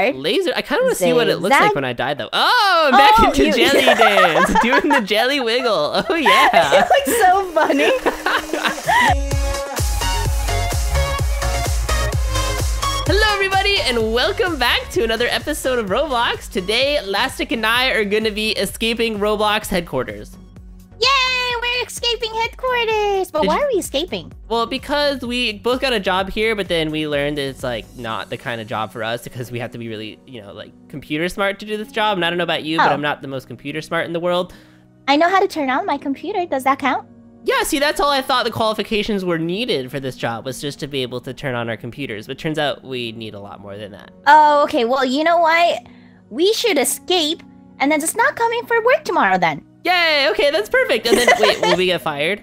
Laser. I kind of want to see what it looks like when I die, though. Oh, back into jelly dance, doing the jelly wiggle. Oh yeah, it's like so funny. Hello, everybody, and welcome back to another episode of Roblox. Today, Lastic and I are going to be escaping Roblox headquarters. Yay! We're escaping headquarters. But why are we escaping? Well, because we both got a job here, but then we learned it's like not the kind of job for us because we have to be really, you know, like computer smart to do this job. And I don't know about you, but I'm not the most computer smart in the world. I know how to turn on my computer. Does that count? Yeah, see, that's all I thought the qualifications were needed for this job was just to be able to turn on our computers. But turns out we need a lot more than that. Oh, okay. Well, you know what? We should escape and then just not come in for work tomorrow then. Yay! Okay, that's perfect. And then, wait, will we get fired?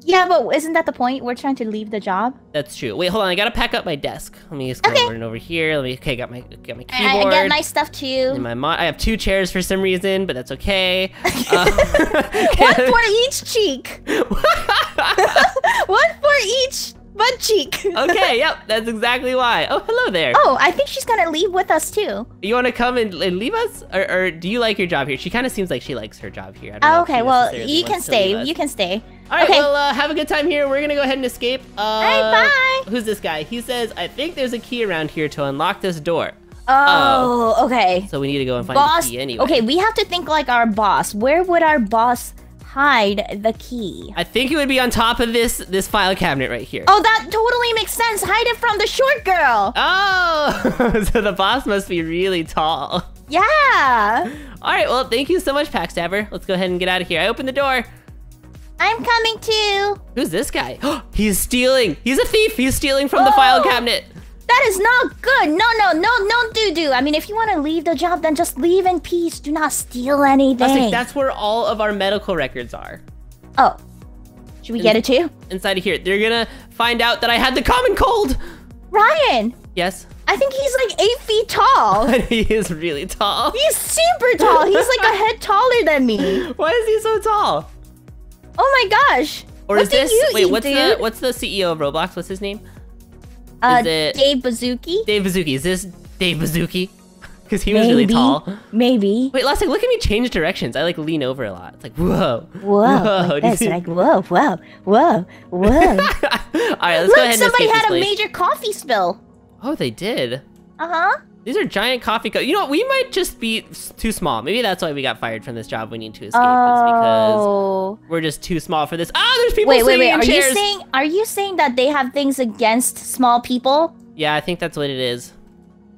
Yeah, but isn't that the point? We're trying to leave the job. That's true. Wait, hold on. I gotta pack up my desk. Let me just go over here. Let me. Okay, got my keyboard. I got my stuff too. And my I have two chairs for some reason, but that's okay. One for each cheek. One for each butt cheek. Okay. Yep. That's exactly why. Oh, hello there. Oh, I think she's gonna leave with us too. You want to come and leave us, or do you like your job here? She kind of seems like she likes her job here. I don't know. Okay. Well, you can stay. You can stay. All right. Okay. Well, have a good time here. We're gonna go ahead and escape. All right. Bye. Who's this guy? He says, "I think there's a key around here to unlock this door." Oh. Okay. So we need to go and find the key anyway. Okay. We have to think like our boss. Where would our boss hide the key? I think it would be on top of this file cabinet right here. Oh, that totally makes sense. Hide it from the short girl. Oh, so the boss must be really tall. Yeah. All right, well, thank you so much, Packstabber. Let's go ahead and get out of here. I opened the door. I'm coming too. Who's this guy? He's stealing. He's a thief. He's stealing from the file cabinet. That is not good. No, doo-doo. I mean, if you want to leave the job, then just leave in peace. Do not steal anything. Lastic, that's where all of our medical records are. Oh. Should we get it too? Inside of here. They're going to find out that I had the common cold. Ryan. Yes? I think he's like 8 feet tall. He is really tall. He's super tall. He's like a head taller than me. Why is he so tall? Oh my gosh. Or what is this? What's the CEO of Roblox? What's his name? Dave Baszucki? Dave Baszucki. Is this Dave Baszucki? Because he was really tall. Maybe. Wait, Lastic, look at me change directions. I like lean over a lot. It's like, whoa. Whoa. It's like, whoa. All right, let's go ahead and somebody had a major coffee spill. Oh, they did? Uh-huh. These are giant coffee cups. You know what? We might just be too small. Maybe that's why we got fired from this job. We need to escape. Oh. Because we're just too small for this. Oh, there's people sitting in chairs. Are you saying that they have things against small people? Yeah, I think that's what it is.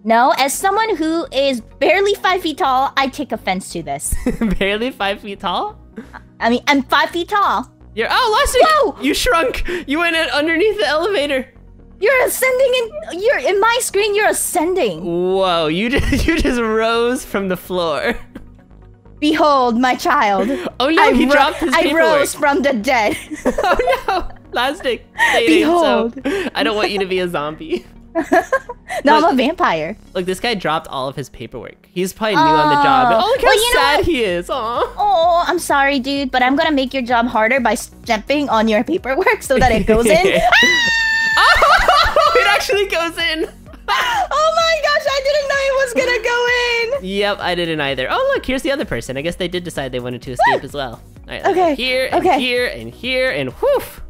No, as someone who is barely 5 feet tall, I take offense to this. Barely 5 feet tall? I mean, I'm 5 feet tall. You're Lastic! You shrunk. You went underneath the elevator. You're ascending in my screen, you're ascending. Whoa, you just rose from the floor. Behold, my child. Oh no, he dropped his paperwork. I rose from the dead. Oh no, Lastic. Behold. I don't want you to be a zombie. No, I'm a vampire. Look, this guy dropped all of his paperwork. He's probably new on the job. Oh, look how sad he is. Aww. Oh, I'm sorry, dude, but I'm gonna make your job harder by stepping on your paperwork so that it goes in. It actually goes in. Oh my gosh, I didn't know it was gonna go in. Yep, I didn't either. Oh look, here's the other person. I guess they did decide they wanted to escape as well. All right, okay. Here and here and whoof.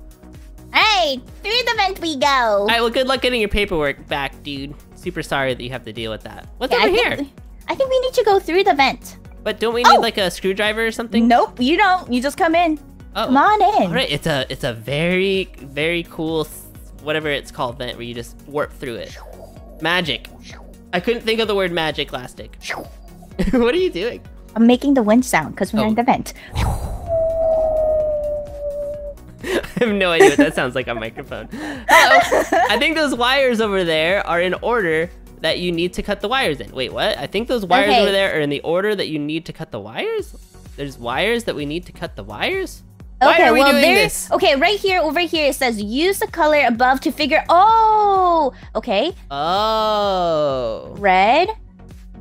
Hey, through the vent we go. All right, well, good luck getting your paperwork back, dude. Super sorry that you have to deal with that. What's over here? I think we need to go through the vent. But don't we need like a screwdriver or something? Nope, you don't. You just come in. Oh. Come on in. All right, it's a very, very cool whatever it's called vent where you just warp through it. Magic. I couldn't think of the word magic, Lastic. What are you doing? I'm making the wind sound because we're in the vent. I have no idea what that sounds like on microphone. Uh-oh. I think those wires over there are in order that you need to cut the wires in. Wait, what? I think those wires over there are in the order that you need to cut the wires? There's wires that we need to cut the wires? Okay, Why are we doing this? Okay, right here, over here, it says use the color above to figure. Oh, okay. Oh. Red,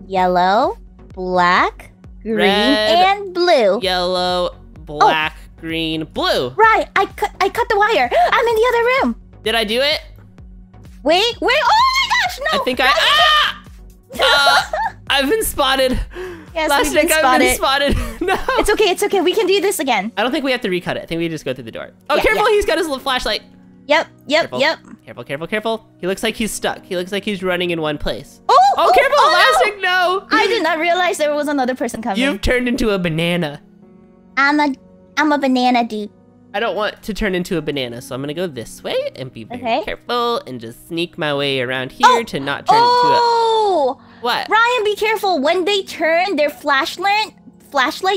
yellow, black, green, and blue. Yellow, black, green, blue. Right. I cut the wire. I'm in the other room. Did I do it? Wait. Oh my gosh! No. I think I. Ah! I've been spotted. Yes, Lastic, I've been spotted. No. It's okay, it's okay. We can do this again. I don't think we have to recut it. I think we just go through the door. Oh, yeah, careful, he's got his little flashlight. Yep. Careful, careful, careful. He looks like he's stuck. He looks like he's running in one place. Oh, careful, Lastic, no. I did not realize there was another person coming. You've turned into a banana. I'm a banana dude. I don't want to turn into a banana, so I'm gonna go this way and be very careful and just sneak my way around here to not turn into a... What? Ryan, be careful. When they turn, their flashlight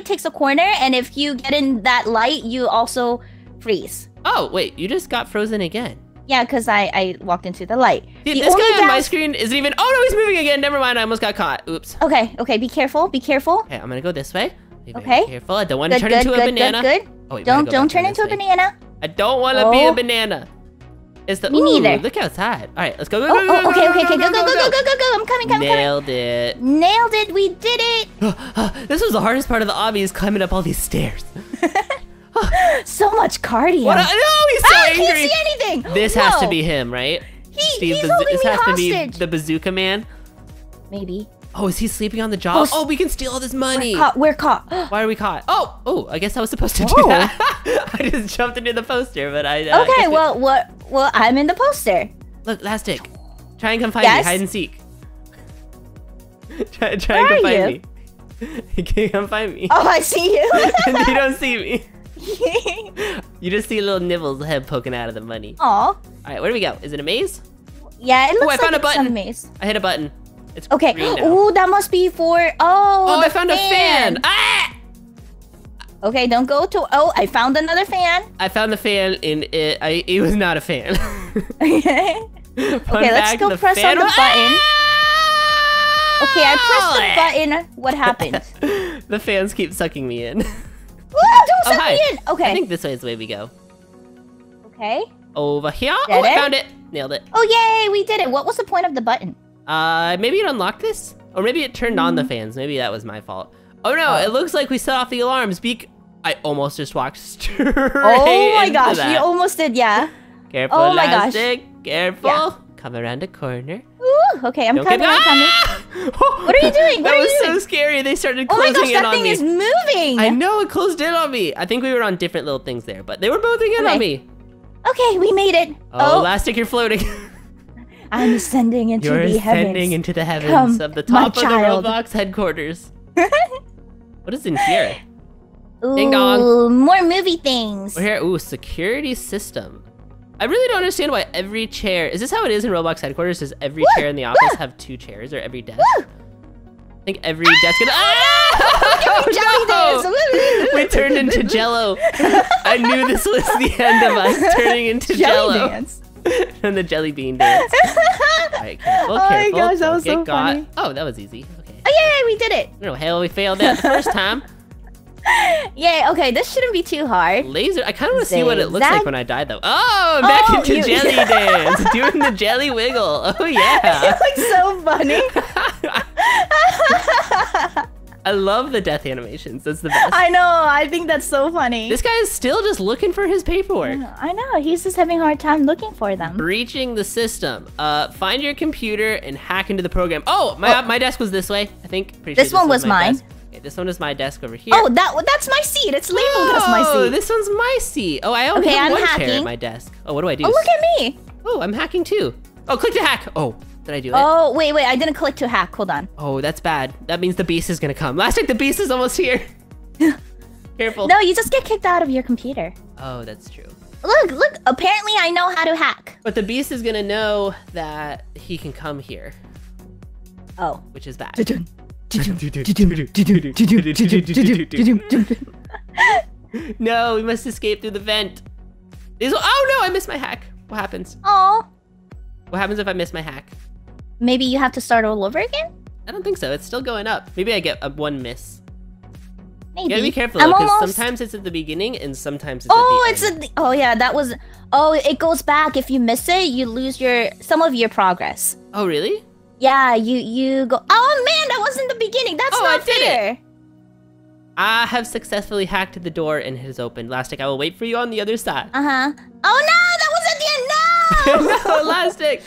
takes a corner, and if you get in that light, you also freeze. Oh, wait, you just got frozen again. Yeah, because I walked into the light. Dude, this guy on my screen isn't even... Oh, no, he's moving again. Never mind, I almost got caught. Oops. Okay, okay, be careful, be careful. Okay, I'm gonna go this way. Be careful, I don't want to turn into a banana. Good. Oh, wait, don't turn into a banana. I don't want to be a banana. It's the Me neither. Look outside. All right, let's go. Go, go, go. I'm coming. Nailed it. Nailed it. We did it. This was the hardest part of the obby, is climbing up all these stairs. So much cardio. What? No, he's so angry. I can't see anything. This has to be him, right? He's holding me hostage. This has to be the bazooka man. Maybe. Oh, is he sleeping on the job? Oh, we can steal all this money. We're caught. We're caught. Why are we caught? Oh, I guess I was supposed to do that. I just jumped into the poster, but I... okay, well, I'm in the poster. Look, Lastic, try and come find me. Hide and seek. try and come find me. You can't come find me. Oh, I see you. You don't see me. You just see little Nibble's head poking out of the money. All right, where do we go? Is it a maze? Yeah, it looks like it's a maze. I hit a button. It's okay. Oh, that must be for... Oh, I found a fan. Ah! Okay, don't go to... Oh, I found another fan. I found the fan, and it was not a fan. Okay, let's go press on the button. Okay, I pressed the button. What happened? The fans keep sucking me in. Don't suck me in. Okay. I think this way is the way we go. Okay. Over here. Oh, I found it. Nailed it. Oh, yay. We did it. What was the point of the button? Maybe it unlocked this? Or maybe it turned on the fans. Maybe that was my fault. Oh no, it looks like we set off the alarms. I almost just walked straight Oh my gosh, you almost did, yeah. Careful, Lastic. Careful. Yeah. Come around a corner. Ooh, okay, I'm coming, I'm coming. What are you doing? What that was so scary. They started closing in on me. Oh my gosh, that thing is moving. I know, it closed in on me. I think we were on different little things there, but they were both in on me. Okay, we made it. Oh, Lastic, you're floating. I'm ascending into the heavens. You're ascending into the heavens of the top of the Roblox headquarters. What is in here? Ooh, ding dong. More movie things. We're here. Ooh, security system. I really don't understand why every chair... Is this how it is in Roblox headquarters? Does every chair in the office have two chairs, or every desk? I think every desk... Oh, no! We turned into Jello. I knew this was the end of us turning into Jello. Dance. And the jelly bean dance. Alright, careful, careful. Oh my gosh, that was so funny. Oh, that was easy. Okay. Oh yeah, we did it. No hell, we failed that the first time. Yay, okay, this shouldn't be too hard. Laser, I kind of want to see what it looks like when I die, though. Oh, I'm back into jelly dance, doing the jelly wiggle. Oh yeah. It's so funny. I love the death animations. That's the best. I know. I think that's so funny. This guy is still just looking for his paperwork. I know. He's just having a hard time looking for them. Breaching the system. Find your computer and hack into the program. Oh, my desk was this way, I think. This one was mine. Okay, this one is my desk over here. Oh, that's my seat. It's labeled as my seat. Oh, this one's my seat. Oh, I only have one chair at my desk. Oh, what do I do? Oh, look at me. Oh, I'm hacking too. Oh, click to hack. Oh. Did I do it? Oh, wait, I didn't click to hack. Hold on. Oh, that's bad. That means the beast is gonna come. Lastic, the beast is almost here. Careful. No, you just get kicked out of your computer. Oh, that's true. Look, apparently I know how to hack. But the beast is gonna know that he can come here. Oh. Which is bad. No, we must escape through the vent. Oh no, I missed my hack. What happens? Oh. What happens if I miss my hack? Maybe you have to start all over again? I don't think so. It's still going up. Maybe I get one miss. Maybe. You gotta be careful, because sometimes it's at the beginning and sometimes it's at the end. Oh, yeah, that was... Oh, it goes back. If you miss it, you lose some of your progress. Oh, really? Yeah, you go... Oh, man, that wasn't the beginning. That's not fair. Did it. I have successfully hacked the door and it is open. Lastic, I will wait for you on the other side. Oh, no, that was at the end. No! No, Lastic.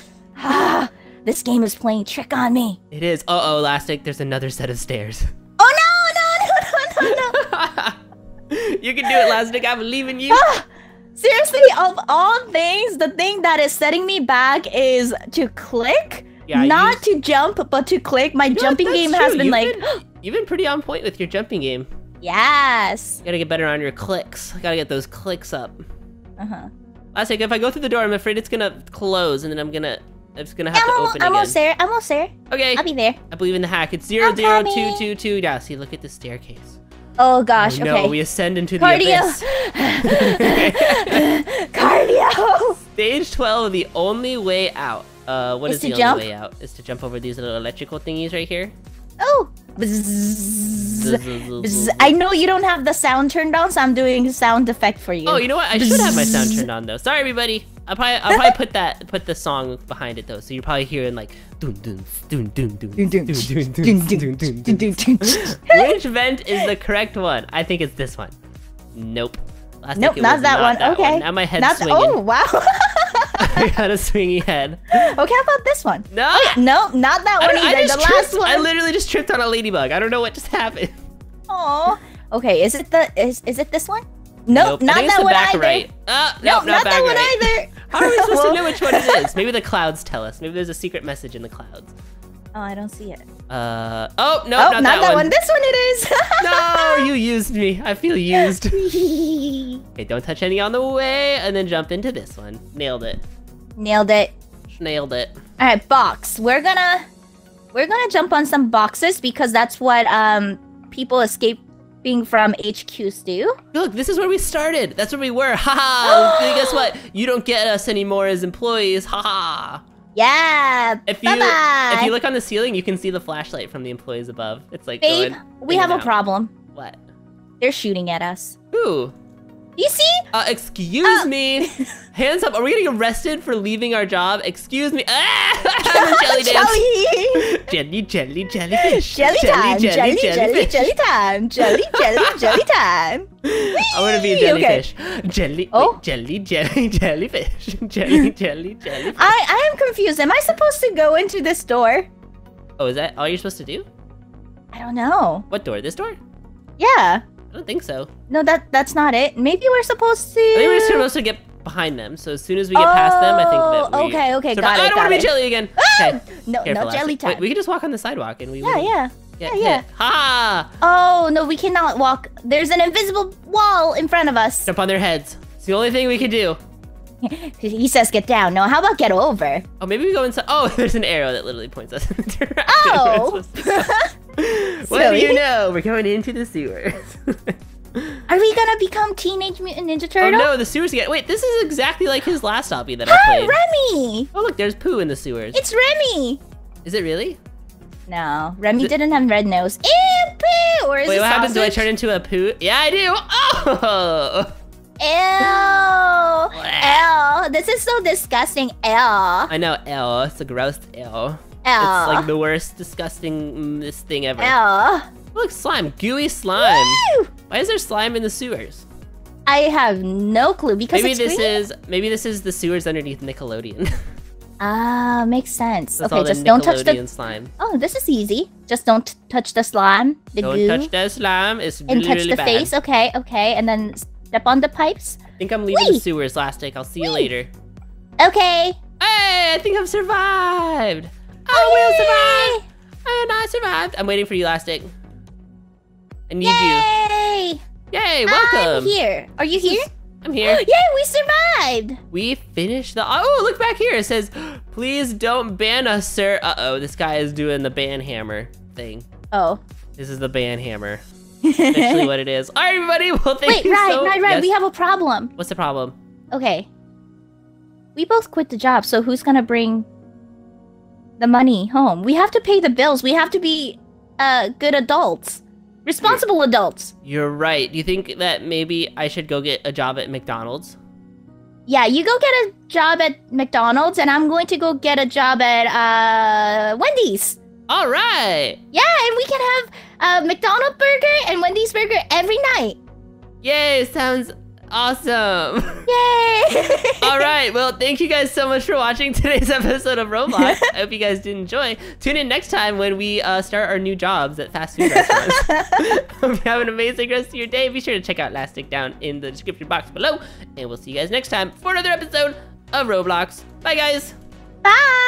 This game is playing trick on me. It is. Uh-oh, Lastic, there's another set of stairs. Oh, no, no, no, no, no, no. You can do it, Lastic. I believe in you. Seriously, of all things, the thing that is setting me back is to click. Yeah, not to jump, but to click. My jumping game has been You've been pretty on point with your jumping game. Yes. You gotta get better on your clicks. Gotta get those clicks up. Uh-huh. Lastic, if I go through the door, I'm afraid it's gonna close, and then I'm just gonna have to open it again. I'm almost there. I'm almost there. Okay. I'll be there. I believe in the hack. It's 00222. Now, see, look at the staircase. Oh gosh. Oh, no, okay. We ascend into the abyss. Cardio. Cardio. Stage 12. The only way out. What is the only way out? Is to jump over these little electrical thingies right here. Oh. Bzz, bzz, bzz. I know you don't have the sound turned on, so I'm doing sound effect for you. Oh, you know what? I should have my sound turned on though. Sorry, everybody. I'll probably put the song behind it though, so you're probably hearing like dun dun dun dun dun dun dun dun dun dun. Which vent is the correct one? I think it's this one. Nope. Nope, not that one. Okay. Now my head's swinging. Oh wow. I got a swingy head. Okay, how about this one? No, okay, no, not that one either. The last one. I literally just tripped on a ladybug. I don't know what just happened. Oh. Okay, is it this one? Nope, not that one either. Nope, not that one either. How are we supposed to know which one it is? Maybe the clouds tell us. Maybe there's a secret message in the clouds. Oh, I don't see it. Oh no, not that one. This one it is. No, you used me. I feel used. Okay, don't touch any on the way, and then jump into this one. Nailed it. Nailed it. Nailed it. All right, box. We're gonna jump on some boxes because that's what people escaping from HQs do. Look, this is where we started. That's where we were. Ha ha. Guess what? You don't get us anymore as employees. Ha ha. Yeah. If you look on the ceiling, you can see the flashlight from the employees above. It's like, babe, we have a problem. What? They're shooting at us. Who? You see? Excuse me. Hands up. Are we getting arrested for leaving our job? Excuse me. Ah! Jelly dance. Jelly, jelly, jellyfish. Jelly time. Jelly, jelly, jelly time. Jelly, jelly, jelly time. I want to be a jellyfish. Okay. Jelly, oh. Jelly, jelly, jellyfish. Jelly, jelly, jellyfish. I am confused. Am I supposed to go into this door? Oh, is that all you're supposed to do? I don't know. What door? This door? Yeah. I don't think so. No, that's not it. Maybe we're supposed to... I think we're supposed to get behind them. So as soon as we get past them, I think that we... Okay, okay, got it, I don't want to be jelly again. Ah! Okay. No, careful, no jelly time. Wait, we can just walk on the sidewalk and we... Yeah. Ha! Oh, no, we cannot walk. There's an invisible wall in front of us. Jump on their heads. It's the only thing we can do. He says get down. No, how about get over? Oh, maybe we go inside. Oh, there's an arrow that literally points us in the direction. Oh! What do you know? We're going into the sewers. Are we gonna become Teenage Mutant Ninja Turtles? Oh no, the sewers again. Wait, this is exactly like his last hobby that I played. Remy! Oh look, there's poo in the sewers. It's Remy! Is it really? No, Remy didn't have red nose. Ew, poo! Or is it what happens? Do I turn into a poo? Yeah, I do! Oh! Ew! Ew! This is so disgusting. Ew! I know, ew. It's a gross ew. It's like the worst, disgusting thing ever. Look, slime. Gooey slime. Woo! Why is there slime in the sewers? I have no clue because maybe this is the sewers underneath Nickelodeon. Ah, makes sense. That's okay, just don't touch the slime. Oh, this is easy. Just don't touch the slime. Don't touch the slime. It's really bad. And touch the face. Okay, okay, and then step on the pipes. I think I'm leaving the sewers, Lastic. I'll see you later. Okay. Hey, I think I've survived. I will survive! And I survived! I'm waiting for you, Lastic. I need you. Yay! Yay, welcome! I'm here. Are you here? I'm here. Yay, we survived! We finished the... Oh, look back here. It says, please don't ban us, sir. Uh-oh, this guy is doing the ban hammer thing. Oh. This is the ban hammer. Essentially what it is. All right, everybody. Well, thank you so much. Yes? We have a problem. What's the problem? Okay. We both quit the job, so who's going to bring... the money home? We have to pay the bills. We have to be good adults. Responsible adults. You're right. Do you think that maybe I should go get a job at McDonald's? Yeah, you go get a job at McDonald's and I'm going to go get a job at Wendy's. All right. Yeah, and we can have a McDonald's burger and Wendy's burger every night. Yay, sounds Awesome. Yay. All right. Well, thank you guys so much for watching today's episode of Roblox. I hope you guys did enjoy. Tune in next time when we start our new jobs at fast food restaurants. Hope you have an amazing rest of your day. Be sure to check out Lastic down in the description box below. And we'll see you guys next time for another episode of Roblox. Bye, guys. Bye.